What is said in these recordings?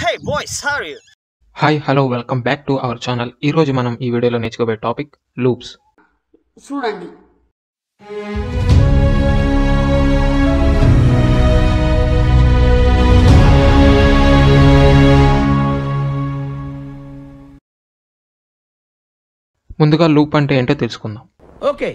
Hey boys, how are you? Hi, hello, welcome back to our channel. Ee roju manam ee video lo nechukobe topic loops. Chudandi. Munduga loop ante ento telusukundam. Okay.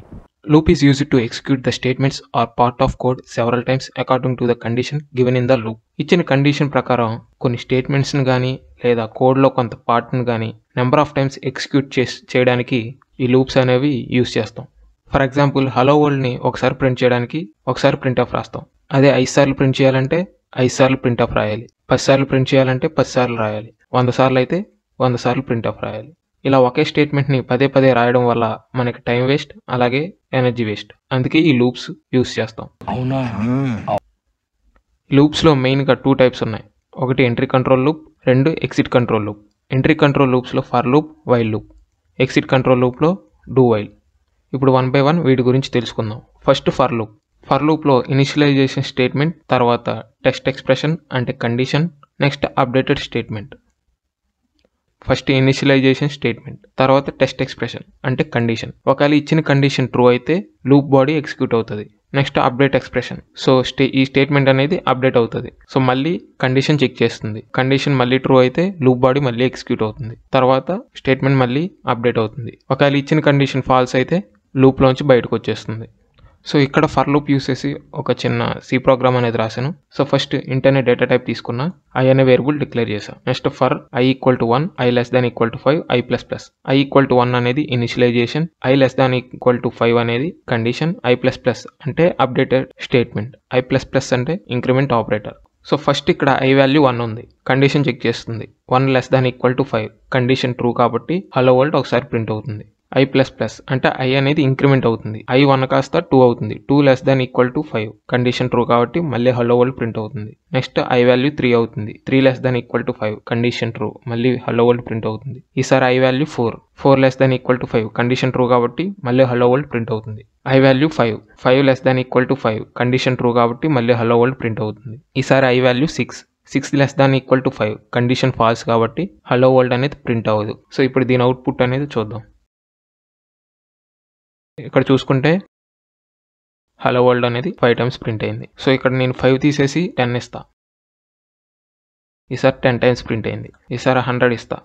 Loop is used to execute the statements or part of code several times according to the condition given in the loop. ఇచ్చిన condition ప్రకారం కొన్ని statements ని గాని లేదా code లో కొంత part ని గాని నెంబర్ ఆఫ్ టైమ్స్ ఎగ్జిక్యూట్ చేయడానికి ఈ లూప్స్ అనేవి యూస్ చేస్తాం. ఫర్ ఎగ్జాంపుల్ హలో వరల్డ్ ని ఒకసారి ప్రింట్ చేయడానికి ఒకసారి ప్రింట్ ఆఫ్ రాస్తాం. అదే 5 సార్లు ప్రింట్ చేయాలంటే 5 సార్లు ప్రింట్ ఆఫ్ రాయాలి. 10 సార్లు ప్రింట్ చేయాలంటే 10 సార్లు రాయాలి. 100 సార్లు అయితే 100 సార్లు ప్రింట్ ఆఫ్ రాయాలి. ఇలా ఒకే స్టేట్మెంట్ ని పదే పదే రాయడం వల్ల మనకి టైం వేస్ట్ అలాగే ఎనర్జీ వేస్ట్. అందుకే ఈ లూప్స్ యూస్ చేస్తాం. అవునా? లూప్స్ లో మెయిన్ గా 2 టైప్స్ ఉన్నాయి. ఒకటి ఎంట్రీ కంట్రోల్ లూప్, రెండు exit control loop. Entry control loops లో for loop, while loop. Exit control loop లో డూ వైల్. ఇప్పుడు 1 by 1 వీటి గురించి తెలుసుకుందాం. First for loop. For loop లో ఇనిషియలైజేషన్ స్టేట్మెంట్, తర్వాత టెస్ట్ ఎక్స్ప్రెషన్ అంటే condition, next updated statement. First initialization statement, తర్వాత టెస్ట్ ఎక్స్ప్రెషన్ అంటే కండిషన్. ఒకవేళ ఇచ్చిన కండిషన్ ట్రూ అయితే లూప్ బాడీ ఎగ్జిక్యూట్ అవుతుంది. Next update expression. సో ఈ స్టేట్మెంట్ అనేది అప్డేట్ అవుతుంది. సో మళ్ళీ కండిషన్ చెక్ చేస్తుంది. కండిషన్ మళ్ళీ ట్రూ అయితే లూప్ బాడీ మళ్ళీ ఎగ్జిక్యూట్ అవుతుంది. తర్వాత స్టేట్మెంట్ మళ్ళీ అప్డేట్ అవుతుంది. ఒకవేళ ఇచ్చిన కండిషన్ ఫాల్స్ అయితే లూప్లోంచి బయటకు వచ్చేస్తుంది. సో ఇక్కడ ఫర్ లూప్ యూస్ చేసి ఒక చిన్న సి ప్రోగ్రామ్ అనేది రాశాను. సో ఫస్ట్ ఇంట్ అనే డేటా టైప్ తీసుకున్నా, ఐ అనే వేరియబుల్ డిక్లేర్ చేశాను. Next for i = 1, i <= 5, i++. i = 1 అనేది ఇనిషియలైజేషన్, i <= 5 అనేది కండిషన్, i++ అంటే అప్డేటెడ్ స్టేట్మెంట్, i++ అంటే ఇంక్రిమెంట్ ఆపరేటర్. సో ఫస్ట్ ఇక్కడ i వాల్యూ 1 ఉంది, కండిషన్ చెక్ చేస్తుంది. 1 <= 5, కండిషన్ ట్రూ కాబట్టి హలో వరల్డ్ ఒకసారి ప్రింట్ అవుతుంది. i++ అంటే i అనేది ఇంక్రిమెంట్ అవుతుంది, i 1 కాస్త 2 అవుతుంది, 2 <= 5, కండిషన్ ట్రూ కాబట్టి మళ్ళీ హలో వరల్డ్ ప్రింట్ అవుతుంది. నెక్స్ట్ i వాల్యూ 3 అవుతుంది, 3 <= 5, కండిషన్ ట్రూ, మళ్ళీ హలో వరల్డ్ ప్రింట్ అవుతుంది. ఈసారి i వాల్యూ 4, 4 <= 5, కండిషన్ ట్రూ కాబట్టి మళ్ళీ హలో వరల్డ్ ప్రింట్ అవుతుంది. i వాల్యూ 5, 5 <= 5, కండిషన్ ట్రూ కాబట్టి మళ్ళీ హలో వరల్డ్ ప్రింట్ అవుతుంది. ఈసారి i వాల్యూ 6, 6 <= 5, కండిషన్ ఫాల్స్ కాబట్టి హలో వరల్డ్ అనేది ప్రింట్ అవ్వదు. సో ఇప్పుడు దీని అవుట్పుట్ అనేది చూద్దాం. ఇక్కడ చూసుకుంటే హలో వరల్డ్ అనేది 5 టైమ్స్ ప్రింట్ అయింది. సో ఇక్కడ నేను 5 తీసేసి 10 ఇస్తా. ఈసారి 10 టైమ్స్ ప్రింట్ అయింది. ఈసారి 100 ఇస్తా,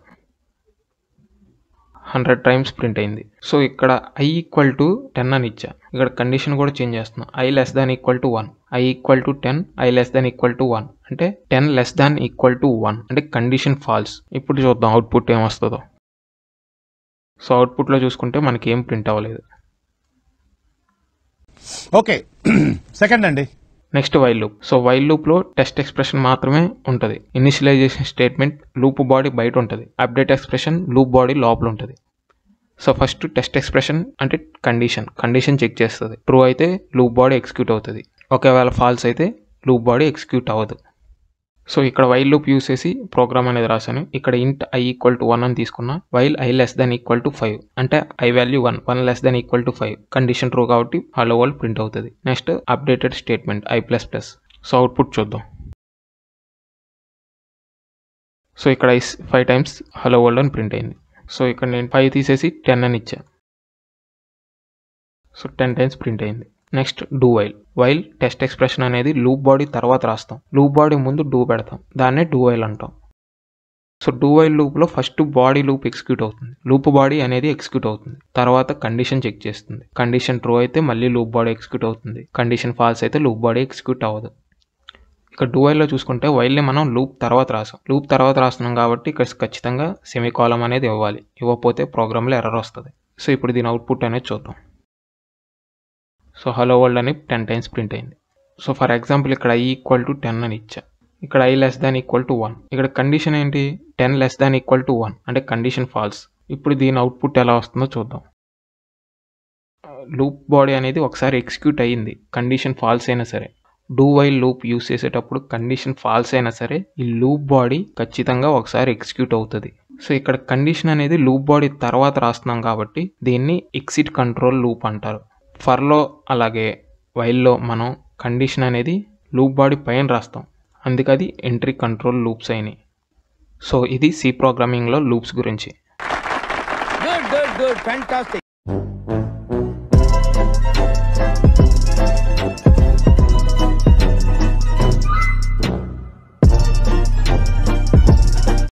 100 టైమ్స్ ప్రింట్ అయింది. సో ఇక్కడ i = 10 అని ఇచ్చా. ఇక్కడ కండిషన్ కూడా చేంజ్ చేస్తున్నా, i <= 1, i = 10, i <= 1 అంటే 10 <= 1 అంటే కండిషన్ ఫాల్స్. ఇప్పుడు చూద్దాం అవుట్పుట్ ఏమొస్తుందో. సో అవుట్పుట్లో చూసుకుంటే మనకి ఏం ప్రింట్ అవ్వలేదు. ఓకే, సెకండ్ అండి. Next while loop. So while loop లో టెస్ట్ ఎక్స్ప్రెషన్ మాత్రమే ఉంటుంది. ఇనిషియలైజేషన్ స్టేట్మెంట్ లూప్ బాడీ బయట ఉంటుంది, అప్డేట్ ఎక్స్ప్రెషన్ లూప్ బాడీ లోపల ఉంటుంది. సో ఫస్ట్ టెస్ట్ ఎక్స్ప్రెషన్ అంటే కండిషన్, కండిషన్ చెక్ చేస్తుంది. ట్రూ అయితే లూప్ బాడీ ఎగ్జిక్యూట్ అవుతుంది, ఒకవేళ ఫాల్స్ అయితే లూప్ బాడీ ఎగ్జిక్యూట్ అవ్వదు. సో ఇక్కడ వైల్ లూప్ యూస్ చేసి ప్రోగ్రామ్ అనేది రాశాను. ఇక్కడ ఇంట్ i = 1 అని తీసుకున్నా, వైల్ i <= 5 అంటే i వాల్యూ 1, 1 <= 5, కండిషన్ ట్రూ కాబట్టి హలో వరల్డ్ ప్రింట్ అవుతుంది. Next updated statement i++. So output చూద్దాం. సో ఇక్కడ 5 టైమ్స్ హలో వరల్డ్ అని ప్రింట్ అయింది. సో ఇక్కడ నేను 5 తీసేసి 10 అని ఇచ్చా. సో 10 టైమ్స్ ప్రింట్ అయింది. Next do while. While test expression అనేది లూప్ బాడీ తర్వాత రాస్తాం, లూప్ బాడీ ముందు డూ పెడతాం, దాన్నే డూ వైల్ అంటాం. సో డూ వైల్ లూప్లో ఫస్ట్ బాడీ లూప్ ఎగ్జిక్యూట్ అవుతుంది, లూప్ బాడీ అనేది ఎగ్జిక్యూట్ అవుతుంది. తర్వాత కండిషన్ చెక్ చేస్తుంది, కండిషన్ ట్రూ అయితే మళ్ళీ లూప్ బాడీ ఎగ్జిక్యూట్ అవుతుంది, కండిషన్ ఫాల్స్ అయితే లూప్ బాడీ ఎగ్జిక్యూట్ అవ్వదు. ఇక్కడ డూ వైల్లో చూసుకుంటే వైల్ని మనం లూప్ తర్వాత రాసాం, లూప్ తర్వాత రాస్తున్నాం కాబట్టి ఇక్కడ ఖచ్చితంగా సెమీకోలం అనేది ఇవ్వాలి, ఇవ్వకపోతే ప్రోగ్రామ్లో ఎర్రర్ వస్తుంది. సో ఇప్పుడు దీని అవుట్పుట్ అనేది చూద్దాం. సో హలో వరల్డ్ అని 10 టైమ్స్ ప్రింట్ అయింది. సో ఫర్ ఎగ్జాంపుల్ ఇక్కడ i = 10 అని ఇచ్చా, ఇక్కడ i <= 1. ఇక్కడ కండిషన్ ఏంటి, 10 <= 1 అంటే కండిషన్ ఫాల్స్. ఇప్పుడు దీని అవుట్పుట్ ఎలా వస్తుందో చూద్దాం. లూప్ బాడీ అనేది ఒకసారి ఎగ్జిక్యూట్ అయ్యింది, కండిషన్ ఫాల్స్ అయినా సరే. డూ వైల్ లూప్ యూస్ చేసేటప్పుడు కండిషన్ ఫాల్స్ అయినా సరే ఈ లూప్ బాడీ ఖచ్చితంగా ఒకసారి ఎగ్జిక్యూట్ అవుతుంది. సో ఇక్కడ కండిషన్ అనేది లూప్ బాడీ తర్వాత రాస్తున్నాం కాబట్టి దీన్ని ఎగ్జిట్ కంట్రోల్ లూప్ అంటారు. ఫర్లో అలాగే వైల్లో మనం కండిషన్ అనేది లూప్ బాడీ పైన రాస్తాం, అందుకది ఎంట్రీ కంట్రోల్ లూప్స్ అయినాయి. సో ఇది సి ప్రోగ్రామింగ్లో లూప్స్ గురించి. Good good good fantastic.